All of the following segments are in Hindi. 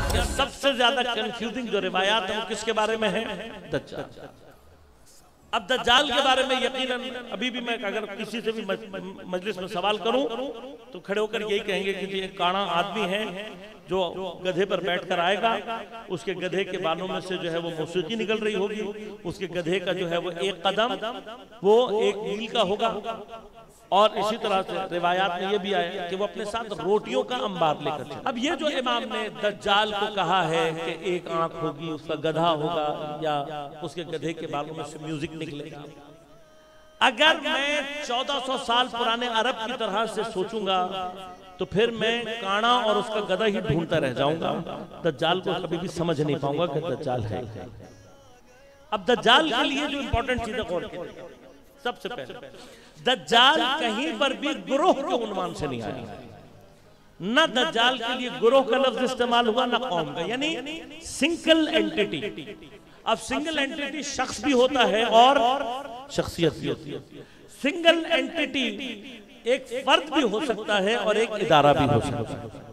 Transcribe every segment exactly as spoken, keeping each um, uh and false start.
में सबसे ज्यादा कंफ्यूजिंग जो रिवायात है वो किसके बारे में है? दज्जाल। अब दज्जाल के बारे में यकीनन अभी भी मैं अगर किसी से भी मजलिस में सवाल करूं तो खड़े होकर यही कहेंगे कि ये काना आदमी है जो गधे पर बैठकर आएगा, उसके गधे के बालों में से जो है वो मौसीकी निकल रही होगी, उसके गधे का जो है वो एक कदम वो एक मील का होगा। और इसी तरह से रिवायात में ये भी आया कि वो अपने साथ रोटियों का अंबार लेकर चला। अब ये जो इमाम ने दज्जाल को कहा है कि एक आंख होगी, उसका गधा होगा या उसके गधे के बालों में से म्यूजिक निकलेगा, अगर मैं चौदह सौ साल पुराने अरब की तरह से सोचूंगा तो फिर मैं काना और उसका गधा ही ढूंढता रह जाऊंगा, दज्जाल को कभी भी समझ नहीं पाऊंगा कि दज्जाल है। अब दज्जाल के लिए जो इंपॉर्टेंट चीजें कौन सबसे पहले दज्जाल कहीं पर भी ग्रोह के उन्वान से नहीं आया, ना दज्जाल के लिए ग्रोह का लफ्ज इस्तेमाल हुआ ना कौम का, यानी सिंगल एंटिटी। अब सिंगल एंटिटी शख्स भी होता है और शख्सियत भी होती है। सिंगल एंटिटी एक फर्द भी हो सकता है और एक इदारा भी हो सकता है,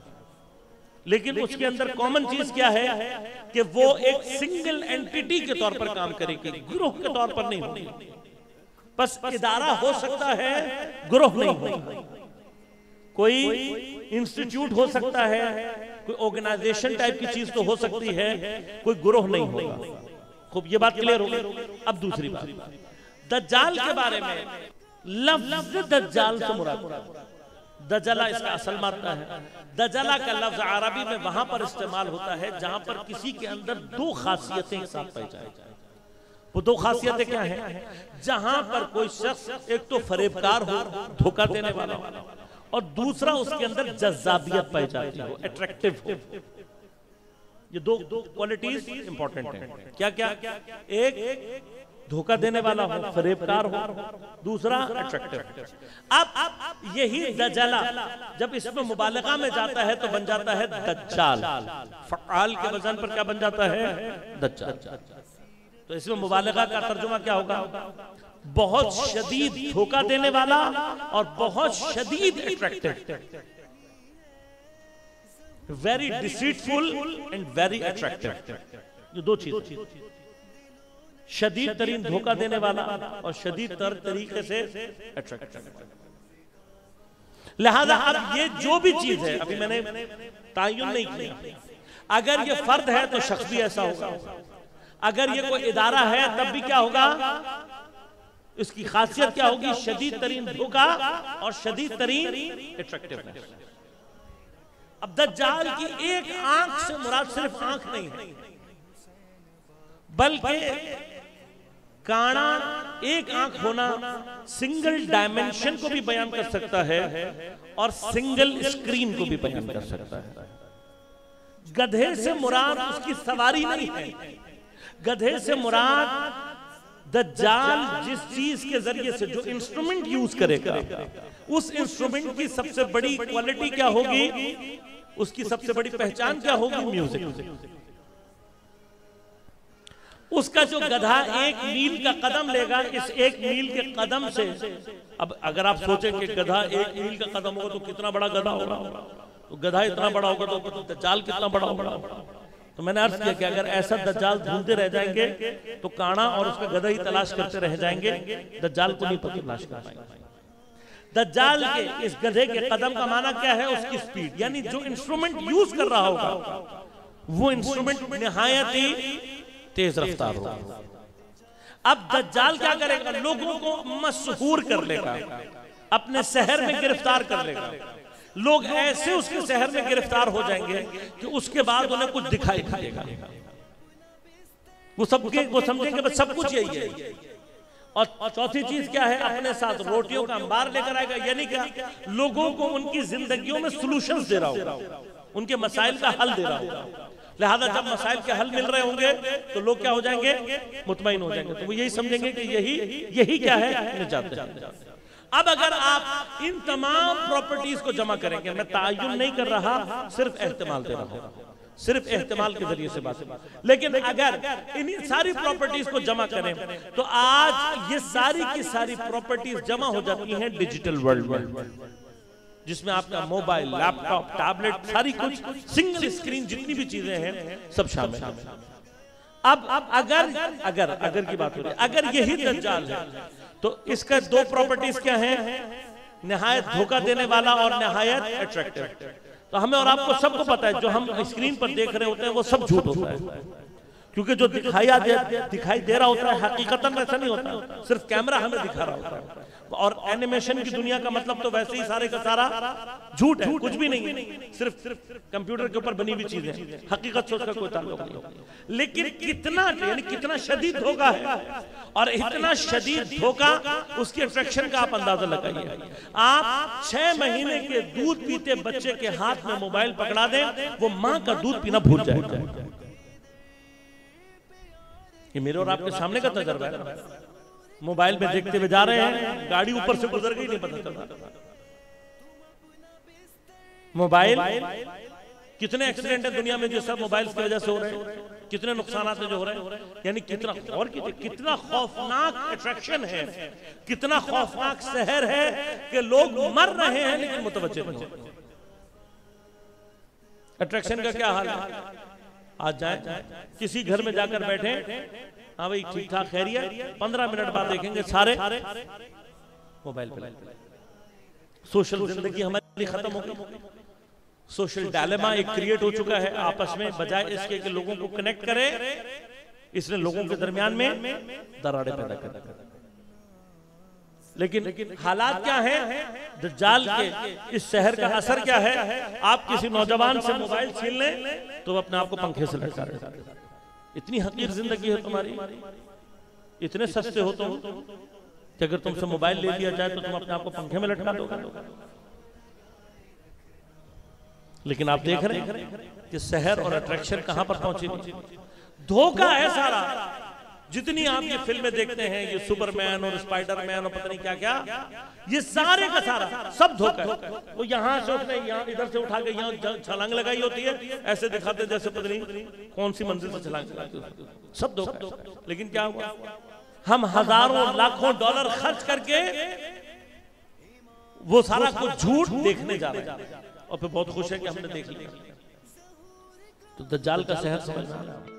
लेकिन उसके अंदर कॉमन चीज क्या है कि वो एक सिंगल एंटिटी के तौर पर काम करेगी, ग्रोह के तौर पर नहीं होगी। बस इदारा हो सकता है, ग्रोह नहीं होगा। कोई इंस्टीट्यूट हो सकता है, कोई ऑर्गेनाइजेशन टाइप की चीज तो हो सकती है, कोई ग्रोह नहीं होगा। खूब, ये बात क्लियर हो गई। अब दूसरी बात, दज्जाल के बारे में लफ्ज दज्जाल से मुराद दजला, इसका असल मानता है। दजला का लफ्ज अरबी में वहां पर इस्तेमाल होता है जहां पर किसी के अंदर दो खासियतें एक साथ पाई जाए। वो दो खासियतें क्या हैं? जहां पर कोई शख्स एक तो फरेबकार हो, धोखा देने वाला हो, और दूसरा उसके अंदर जज्जाबियत पाई जाती हो, अट्रैक्टिव हो। ये दो क्वालिटीज इंपॉर्टेंट हैं। क्या क्या? एक धोखा देने वाला हो, फरेबकार हो, दूसरा अट्रैक्टिव। अब यही दज्जाला जब इसमें मुबालगा में जाता है तो बन जाता है दज्जाल। फ़अल के वज़न पर क्या बन जाता है? दज्जाल। तो इसमें मुबालगा का तर्जुमा क्या होगा? बहुत शदीद धोखा देने वाला और बहुत शदीद attractive, very deceitful and very attractive. ये दो चीज, शदीद तरीन धोखा देने वाला और शदीद तर तरीके से अट्रैक्टिव। लिहाजा अब ये जो भी चीज है, अभी मैंने तायुन नहीं किया, अगर ये फर्द है तो शख्स भी ऐसा होगा, अगर ये कोई इदारा है तब भी क्या होगा, इसकी खासियत क्या होगी? शदीद तरीन धोखा और शदीद तरीन अट्रैक्टिवनेस। अब दज्जाल की एक आंख से मुराद सिर्फ आंख नहीं है, बल्कि काना एक आंख होना सिंगल डायमेंशन को भी बयान कर सकता है और सिंगल स्क्रीन को भी बयान कर सकता है। गधे से मुराद उसकी सवारी नहीं है, गधे से मुराद दज्जाल जिस चीज के जरिए से जो इंस्ट्रूमेंट यूज करेगा, उस इंस्ट्रूमेंट की सबसे बड़ी क्वालिटी क्या होगी, उसकी सबसे बड़ी पहचान क्या होगी? म्यूजिक। उसका जो गधा एक मील का कदम लेगा, इस एक मील के कदम से, अब अगर आप सोचें कि गधा एक मील का कदम होगा तो कितना बड़ा गधा होगा, तो गधा इतना बड़ा होगा तो दज्जाल कितना बड़ा होगा। तो मैंने अर्ज किया कि अगर ऐसा दज्जाल ढूंढते रह जाएंगे तो काना और उसका गधा ही तलाश करते रह जाएंगे, दज्जाल को नहीं तलाश कर पाएंगे। दज्जाल के इस गधे के कदम का माना क्या है? उसकी स्पीड, यानी जो इंस्ट्रूमेंट यूज कर रहा होगा वो इंस्ट्रूमेंट निहायत ही तेज रफ्तार होगा। अब दज्जाल क्या करेगा? लोगों को मशहूर कर लेगा, अपने शहर में गिरफ्तार कर लेगा। लोग ऐसे उसके शहर में गिरफ्तार हो जाएंगे कि उसके बाद उन्हें कुछ दिखाई नहीं देगा, वो सब वो समझेंगे बस सब कुछ यही है। और चौथी चीज क्या है? अपने साथ रोटियों का अंबार लेकर आएगा, यानी क्या, लोगों को उनकी जिंदगियों में सॉल्यूशंस दे रहा होगा, उनके मसाइल का हल दे रहा होगा। लिहाजा जब मसाइल के हल मिल रहे होंगे तो लोग क्या हो जाएंगे? मुतमईन हो जाएंगे, तो वो यही समझेंगे कि यही यही क्या है, निजात है। अब अगर आप इन तमाम प्रॉपर्टीज को जमा करेंगे, मैं तायुन नहीं कर रहा, सिर्फ एहतमाल दे रहा हूं, सिर्फ एहतमाल के जरिए से बात है। लेकिन अगर इन सारी प्रॉपर्टीज को जमा करें तो आज ये सारी की सारी प्रॉपर्टीज जमा हो जाती हैं डिजिटल वर्ल्ड में। जिसमें आपका मोबाइल, लैपटॉप, टैबलेट, सारी कुछ सिंगल स्क्रीन जितनी भी चीजें हैं सब शामिल हैं। अब अब अगर अगर अगर की बात हो रही है, अगर यही दज्जाल है तो इसका दो प्रॉपर्टीज क्या हैं? निहायत धोखा देने वाला और निहायत अट्रैक्टिव। तो हमें और आपको सबको पता है जो हम स्क्रीन पर देख रहे होते हैं वो सब झूठ होता है, क्योंकि जो दिखाया दिखाई दे रहा होता है हकीकतन वैसा नहीं होता, सिर्फ कैमरा हमें दिखा रहा होता है। और एनिमेशन की दुनिया का मतलब तो वैसे ही सारे का सारा झूठ है, कुछ भी नहीं है, सिर्फ सिर्फ कंप्यूटर के ऊपर बनी हुई चीज है, हकीकत से उसका कोई ताल्लुक नहीं। लेकिन कितना यानी कितना शदीद धोखा है और इतना शदीद धोखा उसकी अट्रैक्शन का आप अंदाजा लगाइए। आप छह महीने के दूध पीते बच्चे के हाथ में मोबाइल पकड़ा दें, वो माँ का दूध पीना भूल जाएगा। ये मेरे और आपके सामने का तजर्बा है। मोबाइल में देखते हुए जा रहे हैं, गाड़ी ऊपर से गुजर गई नहीं पता चला। मोबाइल कितने एक्सीडेंट है दुनिया में जो सब मोबाइल की वजह से हो रहे हैं, कितने नुकसान आते जो हो रहे हैं, यानी कितना और कितना खौफनाक अट्रैक्शन है, कितना खौफनाक शहर है कि लोग मर रहे हैं लेकिन मुतवज्जे नहीं हो रहे। अट्रैक्शन का क्या हाल है? आज जाए किसी घर में जाकर बैठे, हाँ भाई ठीक ठाक खैरियत, पंद्रह मिनट बाद देखेंगे सारे मोबाइल पे। सोशल जिंदगी हमारी खत्म हो गई, सोशल डायलेमा एक क्रिएट हो चुका है आपस में, बजाय इसके कि लोगों को कनेक्ट करे, इसने लोगों के दरमियान में दरारें पैदा कर दी। लेकिन हालात क्या हैं? दज्जाल के इस शहर का असर क्या है? आप किसी नौजवान से मोबाइल छीन लें तो अपने आप को पंखे से लटका रहे। इतनी हकीर जिंदगी है तुम्हारी, इतने सस्ते हो तुम कि अगर तुमसे मोबाइल ले लिया जाए तो तुम अपने आप को पंखे में लटका दोगे। लेकिन आप देख रहे हैं कि शहर और अट्रैक्शन कहां पर पहुंची, धोखा है सारा। जितनी आप ये फिल्में देखते हैं, ये सुपरमैन और स्पाइडरमैन और पता नहीं क्या क्या, ये सारे का सारा सब धोखा है। वो यहाँ से उठने, यहाँ इधर से उठा के यहाँ छलांग लगाई होती है, ऐसे दिखाते जैसे पता नहीं कौन सी मंजिल से छलांग लगाई होती है, सब धोखा है। लेकिन क्या हुआ, हम हजारों लाखों डॉलर खर्च करके वो सारा कुछ झूठ देखने जा रहे हैं और फिर बहुत खुश है कि हमने देख लिया। तो दज्जाल का शहर समझ में आ रहा है।